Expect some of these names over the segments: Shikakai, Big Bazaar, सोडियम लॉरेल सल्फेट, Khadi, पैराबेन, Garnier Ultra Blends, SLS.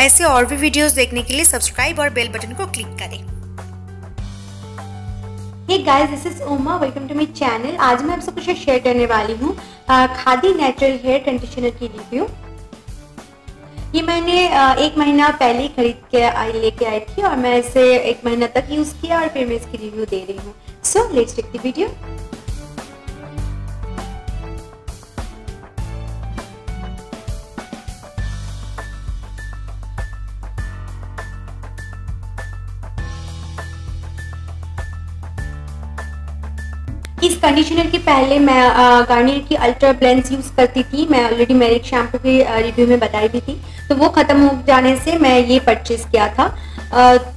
ऐसे और भी वीडियोस देखने के लिए सब्सक्राइब और बेल बटन को क्लिक करें। Hey guys, this is Uma, welcome to my channel. आज मैं आप सबको शेयर करने वाली हूँ खादी नेचुरल हेयर कंडीशनर की रिव्यू। ये मैंने एक महीना पहले खरीद के लेके आई थी और मैं इसे एक महीना तक यूज किया और फिर मैं इसकी रिव्यू दे रही हूँ। So let's take the video. इस कंडीशनर के पहले मैं गार्नियर की अल्ट्रा ब्लेंड्स यूज़ करती थी। मैं ऑलरेडी मेरे एक शैम्पू की रिव्यू में बताई भी थी, तो वो ख़त्म हो जाने से मैं ये परचेज़ किया था।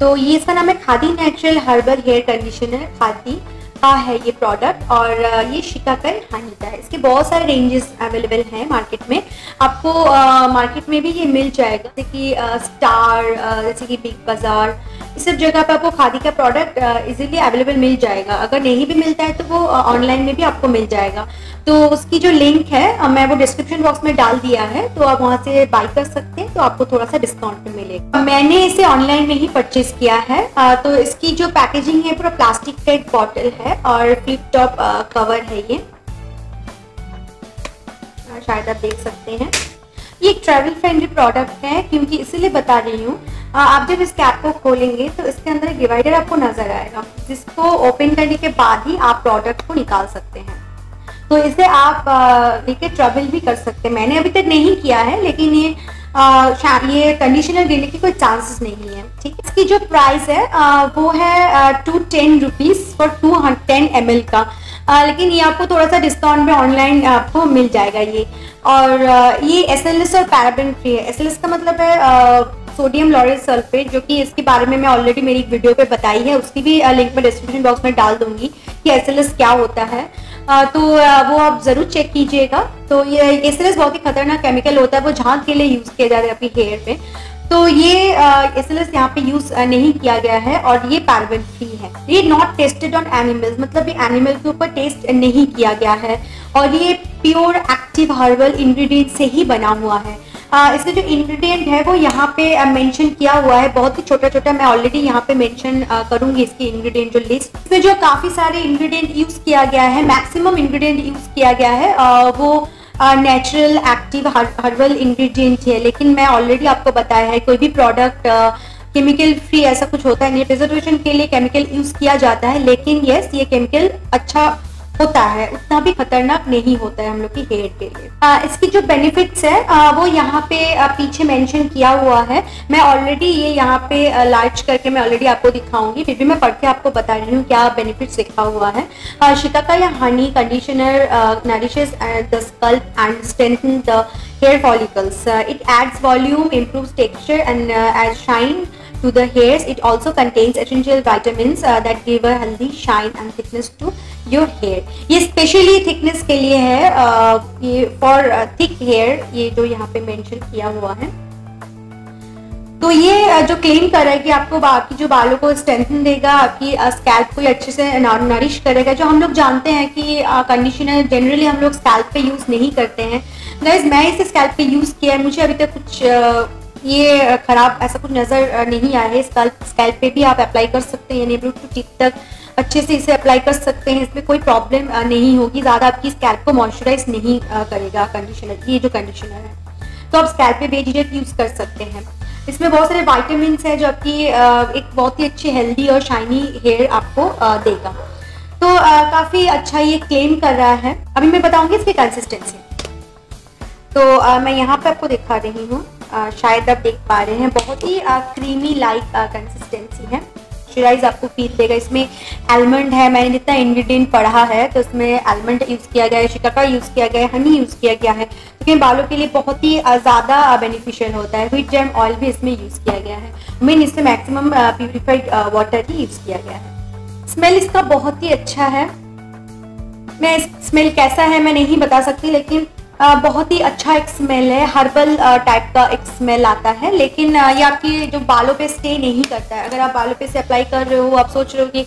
तो ये इसका नाम है Khadi natural herbal hair conditioner. Khadi का है ये प्रोडक्ट और ये शिकाकाई हानी का है। इसके बहुत सारे रेंजेस अवेलेबल हैं मार्केट में। आपको मार्केट में भी ये मिल जाएगा, जैसे कि स्टार, जैसे कि बिग बाज़ार, इस सब जगह पर आपको खादी का प्रोडक्ट इजीली अवेलेबल मिल जाएगा। अगर नहीं भी मिलता है तो वो ऑनलाइन में भी आपको मिल जाएगा। तो उसकी जो लिंक है मैं वो डिस्क्रिप्शन बॉक्स में डाल दिया है, तो आप वहाँ से बाई कर सकते हैं, तो आपको थोड़ा सा डिस्काउंट भी मिलेगा। मैंने इसे ऑनलाइन में ही परचेज किया है। तो इसकी जो पैकेजिंग है पूरा प्लास्टिक का एक बॉटल है और फ्लिप टॉप कवर है ये, शायद आप देख सकते हैं। ये एक ट्रैवल फ्रेंडली प्रोडक्ट है, क्योंकि इसीलिए बता रही हूँ। आप जब इस कैप को खोलेंगे तो इसके अंदर एक डिवाइडर आपको नजर आएगा, जिसको ओपन करने के बाद ही आप प्रोडक्ट को निकाल सकते हैं। तो इसे आप लेके ट्रैवल भी कर सकते हैं। मैंने अभी तक नहीं किया है, लेकिन ये कंडीशनर गिरने के कोई चांसेस नहीं है, ठीक है। इसकी जो प्राइस है वो है 210 रुपीज़ फॉर 210 ml का। लेकिन ये आपको थोड़ा सा डिस्काउंट में ऑनलाइन आपको मिल जाएगा ये। और ये SLS और पैराबेन फ्री है। SLS का मतलब है सोडियम लॉरेल सल्फेट, जो कि इसके बारे में मैं ऑलरेडी मेरी एक वीडियो पे बताई है, उसकी भी लिंक मैं डिस्क्रिप्शन बॉक्स में डाल दूंगी कि SLS क्या होता है। तो वो आप ज़रूर चेक कीजिएगा। तो ये SLS बहुत ही खतरनाक केमिकल होता है, वो झाग के लिए यूज़ किया जाता है अपनी हेयर पे। तो ये SLS यहाँ पे यूज़ नहीं किया गया है और ये पैराबेन फ्री है। ये नॉट टेस्टेड ऑन एनिमल्स, मतलब ये एनिमल के ऊपर टेस्ट नहीं किया गया है और ये प्योर एक्टिव हर्बल इंग्रेडिएंट से ही बना हुआ है। इसके जो इंग्रेडिएंट है वो यहाँ पे मेंशन किया हुआ है, बहुत ही छोटा छोटा। मैं ऑलरेडी यहाँ पे मेंशन करूँगी इसके इंग्रेडिएंट जो लिस्ट। इसमें जो काफ़ी सारे इंग्रेडिएंट यूज़ किया गया है, मैक्सिमम इंग्रेडिएंट यूज़ किया गया है, वो नेचुरल एक्टिव हर्बल इंग्रेडिएंट है। लेकिन मैं ऑलरेडी आपको बताया है, कोई भी प्रोडक्ट केमिकल फ्री ऐसा कुछ होता है नहीं। प्रिजर्वेशन के लिए केमिकल यूज़ किया जाता है, लेकिन येस, ये केमिकल अच्छा होता है, उतना भी खतरनाक नहीं होता है हम लोग की हेयर के लिए। इसकी जो बेनिफिट्स है वो यहाँ पे पीछे मेंशन किया हुआ है। मैं ऑलरेडी ये यहाँ पे लार्ज करके मैं ऑलरेडी आपको दिखाऊंगी, फिर भी मैं पढ़ के आपको बता रही हूँ क्या बेनिफिट्स लिखा हुआ है। Shikakai honey conditioner nourishes the scalp and strengthen the hair follicles. It ads volume, improves texture and add shine to the hairs. It also contains essential vitamins that give a healthy shine and thickness to your hair. ये specially thickness के लिए है, ये for thick hair, ये जो यहाँ पे mention किया हुआ है। तो ये जो क्लेम कर रहा है कि आपको आपकी जो बालों को स्ट्रेंथन देगा, आपकी स्कैल्प को अच्छे से नरिश करेगा, जो हम लोग जानते हैं कि कंडीशनर जनरली हम लोग स्कैल्प पे यूज़ नहीं करते हैं। गाइज, मैं इसे स्कैल्प पे यूज़ किया है, मुझे अभी तक कुछ ये खराब ऐसा कुछ नज़र नहीं आया है। स्कैल्प पे भी आप अप्लाई कर सकते हैं, नेबल टू टिप तक अच्छे से इसे अप्लाई कर सकते हैं, इसमें कोई प्रॉब्लम नहीं होगी। ज़्यादा आपकी स्कैल्प को मॉइस्चराइज नहीं करेगा कंडीशनर, ये जो कंडीशनर है। तो आप स्कैल्प पे बेझिझक यूज़ कर सकते हैं। इसमें बहुत सारे वाइटामिन है जो आपकी एक बहुत ही अच्छी हेल्दी और शाइनी हेयर आपको देगा। तो काफ़ी अच्छा ये क्लेम कर रहा है। अभी मैं बताऊँगी इसकी कंसिस्टेंसी। तो मैं यहाँ पर आपको दिखा रही हूँ, शायद आप देख पा रहे हैं, बहुत ही क्रीमी लाइक कंसिस्टेंसी है। मॉइस्चराइज आपको फील देगा। इसमें आलमंड है, मैंने जितना इंग्रेडिएंट पढ़ा है तो इसमें आलमंड यूज़ किया गया है, शिकाकाई यूज़ किया गया है, हनी यूज़ किया गया है, क्योंकि बालों के लिए बहुत ही ज़्यादा बेनिफिशियल होता है। व्हीट जैम ऑयल भी इसमें यूज़ किया गया है। मेन इसमें मैक्सिमम प्यूरिफाइड वाटर ही यूज़ किया गया है। स्मेल इसका बहुत ही अच्छा है। मैं स्मेल कैसा है मैं नहीं बता सकती, लेकिन बहुत ही अच्छा एक स्मेल है, हर्बल टाइप का एक स्मेल आता है, लेकिन ये आपकी जो बालों पे स्टे नहीं करता है। अगर आप बालों पे से अप्लाई कर रहे हो, आप सोच रहे हो कि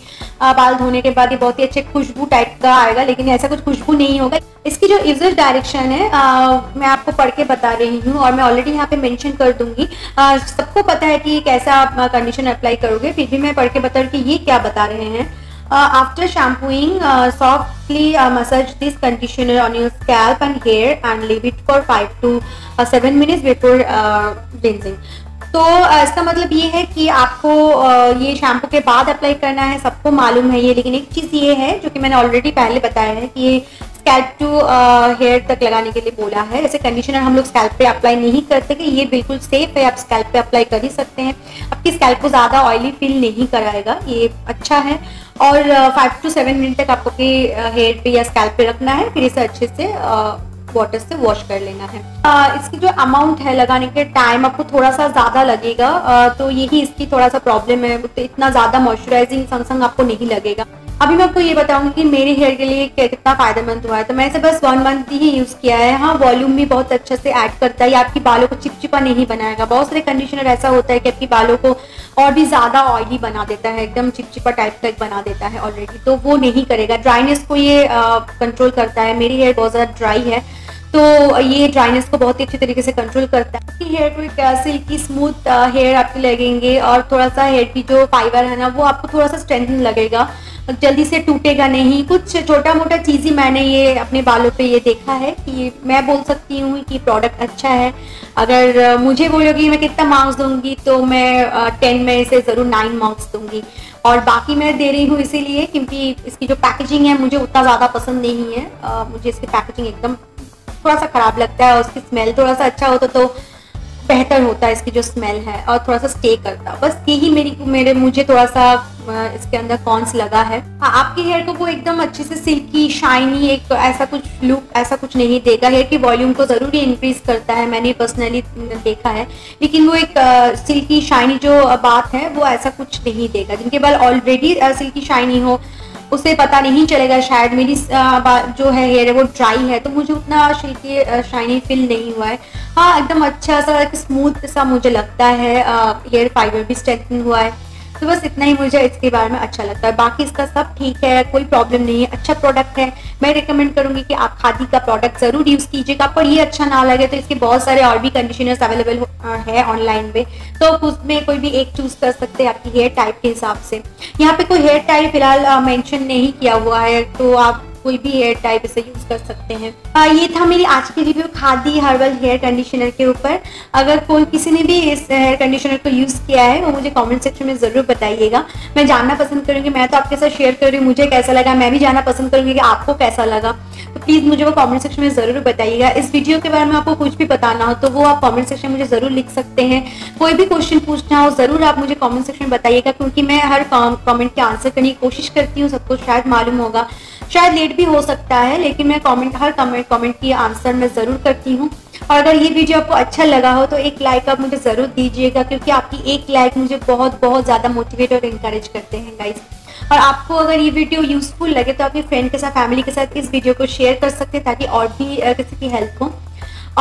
बाल धोने के बाद ये बहुत ही अच्छे खुशबू टाइप का आएगा, लेकिन ऐसा कुछ खुशबू नहीं होगा। इसकी जो यूजर डायरेक्शन है मैं आपको पढ़ के बता रही हूँ और मैं ऑलरेडी यहाँ पे मेंशन कर दूंगी। सबको पता है कि कैसा आप कंडीशनर अप्लाई करोगे, फिर भी मैं पढ़ के बता रही हूँ कि ये क्या बता रहे हैं। After shampooing, softly massage this conditioner on your scalp and hair and leave it for 5 to 7 minutes before rinsing. तो इसका मतलब ये है कि आपको ये शैम्पू के बाद अप्लाई करना है, सबको मालूम है ये, लेकिन एक चीज़ ये है जो कि मैंने ऑलरेडी पहले बताया है कि ये स्कैल्प टू हेयर तक लगाने के लिए बोला है। ऐसे कंडीशनर हम लोग स्कैल्प पे अप्लाई नहीं करते कि ये बिल्कुल सेफ है, आप स्कैल्प पे अप्लाई कर ही सकते हैं, आपकी स्कैल्प को ज़्यादा ऑयली फील नहीं कराएगा, ये अच्छा है। और 5 to 7 मिनट तक आपको के हेयर पे या स्कैल्प पे रखना है, फिर इसे अच्छे से वाटर से वॉश कर लेना है। इसकी जो अमाउंट है लगाने के टाइम आपको थोड़ा सा ज़्यादा लगेगा, तो यही इसकी थोड़ा सा प्रॉब्लम है, तो इतना ज़्यादा मॉइस्चराइजिंग संग संग आपको नहीं लगेगा। अभी मैं आपको ये बताऊंगी कि मेरे हेयर के लिए कितना फायदेमंद हुआ है। तो मैंने इसे बस 1 मंथ ही यूज़ किया है। हाँ, वॉल्यूम भी बहुत अच्छे से ऐड करता है, आपकी बालों को चिपचिपा नहीं बनाएगा। बहुत सारे कंडीशनर ऐसा होता है कि आपकी बालों को और भी ज़्यादा ऑयली बना देता है, एकदम चिपचिपा टाइप का एक बना देता है ऑलरेडी, तो वो नहीं करेगा। ड्राइनेस को ये कंट्रोल करता है। मेरी हेयर बहुत ज़्यादा ड्राई है, तो ये ड्राइनेस को बहुत ही अच्छे तरीके से कंट्रोल करता है। आपकी हेयर को एक सिल्की स्मूथ हेयर आपके लगेंगे, और थोड़ा सा हेयर की जो फाइबर है ना वो आपको थोड़ा सा स्ट्रेंथन लगेगा, जल्दी से टूटेगा नहीं। कुछ छोटा मोटा चीज़ ही मैंने ये अपने बालों पे ये देखा है कि मैं बोल सकती हूँ कि प्रोडक्ट अच्छा है। अगर मुझे बोलोगी मैं कितना मार्क्स दूंगी तो मैं 10 में से ज़रूर 9 मार्क्स दूंगी, और बाकी मैं दे रही हूँ इसीलिए क्योंकि इसकी जो पैकेजिंग है मुझे उतना ज़्यादा पसंद नहीं है। मुझे इसकी पैकेजिंग एकदम थोड़ा सा ख़राब लगता है, और उसकी स्मेल थोड़ा सा अच्छा होता तो बेहतर होता है इसकी जो स्मेल है, और थोड़ा सा स्टे करता। बस यही मुझे थोड़ा सा इसके अंदर कॉन्स लगा है। आपके हेयर को वो एकदम अच्छे से सिल्की शाइनी एक ऐसा कुछ लुक ऐसा कुछ नहीं देगा। हेयर की वॉल्यूम को ज़रूर ये इंक्रीज करता है, मैंने पर्सनली देखा है, लेकिन वो एक सिल्की शाइनी जो बात है वो ऐसा कुछ नहीं देगा। जिनके बाल ऑलरेडी सिल्की शाइनी हो उसे पता नहीं चलेगा। शायद मेरी जो है हेयर है वो ड्राई है, तो मुझे उतना सिल्की शाइनी फील नहीं हुआ है। हाँ, एकदम अच्छा सा एक स्मूथ सा मुझे लगता है, हेयर फाइबर भी स्ट्रेटन हुआ है। तो बस इतना ही मुझे इसके बारे में अच्छा लगता है, बाकी इसका सब ठीक है, कोई प्रॉब्लम नहीं है। अच्छा प्रोडक्ट है, मैं रिकमेंड करूंगी कि आप खादी का प्रोडक्ट ज़रूर यूज़ कीजिएगा। पर ये अच्छा ना लगे तो इसके बहुत सारे और भी कंडीशनर्स अवेलेबल है ऑनलाइन पे, तो आप उसमें कोई भी एक चूज़ कर सकते हैं आपकी हेयर टाइप के हिसाब से। यहाँ पे कोई हेयर टाइप फिलहाल मेंशन नहीं किया हुआ है, तो आप कोई भी हेयर टाइप इसे यूज कर सकते हैं। ये था मेरी आज की review Khadi herbal hair conditioner के ऊपर। अगर कोई किसी ने भी इस हेयर कंडीशनर को यूज़ किया है वो मुझे कमेंट सेक्शन में ज़रूर बताइएगा, मैं जानना पसंद करूँगी। मैं तो आपके साथ शेयर कर रही हूँ मुझे कैसा लगा, मैं भी जानना पसंद करूँगी कि आपको कैसा लगा। तो प्लीज़ मुझे वो कमेंट सेक्शन में ज़रूर बताइएगा। इस वीडियो के बारे में आपको कुछ भी बताना हो तो वो आप कमेंट सेक्शन में मुझे ज़रूर लिख सकते हैं। कोई भी क्वेश्चन पूछना हो ज़रूर आप मुझे कमेंट सेक्शन में बताइएगा, क्योंकि मैं हर कमेंट के आंसर करने की कोशिश करती हूँ। सबको शायद मालूम होगा, शायद लेट भी हो सकता है, लेकिन मैं हर कमेंट की आंसर मैं ज़रूर करती हूँ। और अगर ये वीडियो आपको अच्छा लगा हो तो एक लाइक आप मुझे ज़रूर दीजिएगा, क्योंकि आपकी एक लाइक मुझे बहुत ज़्यादा मोटिवेट और इंकरेज करते हैं गाइस। और आपको अगर ये वीडियो यूज़फुल लगे तो अपने फ्रेंड के साथ फैमिली के साथ इस वीडियो को शेयर कर सकते हैं, ताकि और भी किसी की हेल्प हो।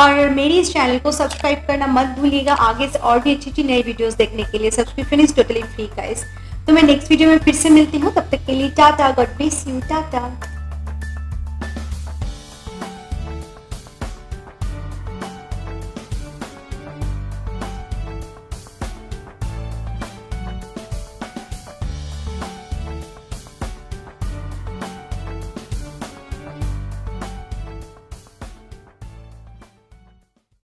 और मेरी इस चैनल को सब्सक्राइब करना मत भूलिएगा, आगे से और भी अच्छी नई वीडियोस देखने के लिए। Subscription is totally free guys. तो मैं नेक्स्ट वीडियो में फिर से मिलती हूँ, तब तक के लिए tata, God bless you, Tata.